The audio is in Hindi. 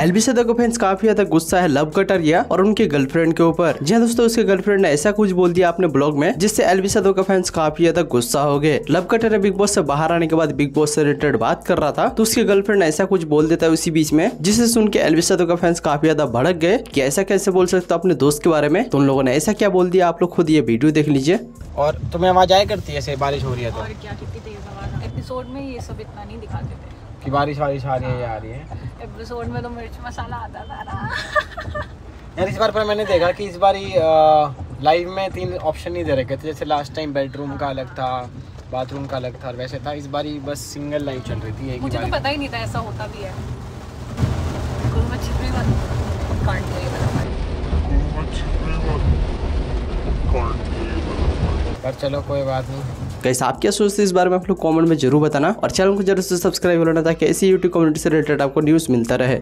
एल्विश यादव को फैंस काफी हद तक गुस्सा है लव कटारिया और उनके गर्लफ्रेंड के ऊपर। जी दोस्तों, उसके गर्लफ्रेंड ने ऐसा कुछ बोल दिया अपने ब्लॉग में जिससे एल्विश यादव का फैंस काफी ज्यादा गुस्सा हो गए। लव कटारिया बिग बॉस से बाहर आने के बाद बिग बॉस से रिलेटेड बात कर रहा था तो उसके गर्लफ्रेंड ऐसा कुछ बोल देता है उसी बीच में, जिसे सुन के एल्विश यादव का फैंस काफी ज्यादा भड़क गए कि ऐसा कैसे बोल सकते अपने दोस्त के बारे में। तो उन लोगों ने ऐसा क्या बोल दिया, आप लोग खुद ये वीडियो देख लीजिए। और तुम्हें आवाज आया करती है ऐसे बारिश हो रही है तो? और क्या, कितनी तेज आवाज। एपिसोड में ये सब इतना नहीं दिखाते थे कि बारिश बारिश आ रही है आ रही है। एपिसोड में तो मिर्च मसाला आता था यार। इस बार पर मैंने देखा कि इस बार ही लाइव में तीन ऑप्शन नहीं दे रखे थे, जैसे लास्ट टाइम बेडरूम का अलग था, बाथरूम का अलग था, वैसे था। इस बार ही बस सिंगल लाइव चल रही थी। मुझे तो पता ही नहीं था ऐसा होता भी है। पर चलो कोई बात नहीं। कैसे आप क्या सोचते हैं इस बारे में, आप लोग कमेंट में जरूर बताना और चैनल को जरूर से सब्सक्राइब करना ताकि ऐसी यूट्यूब कम्युनिटी से रिलेटेड आपको न्यूज़ मिलता रहे।